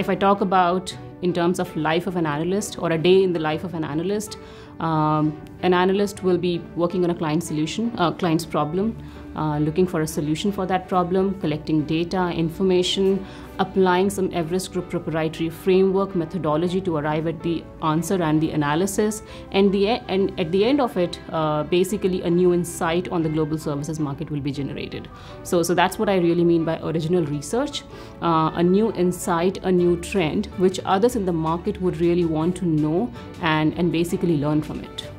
If I talk about in terms of life of an analyst or a day in the life of an analyst will be working on a client's problem, looking for a solution for that problem, collecting data, information, applying some Everest Group proprietary framework methodology to arrive at the answer and the analysis, and at the end of it, basically a new insight on the global services market will be generated. So that's what I really mean by original research, a new insight, a new trend, which others in the market would really want to know and basically learn from it.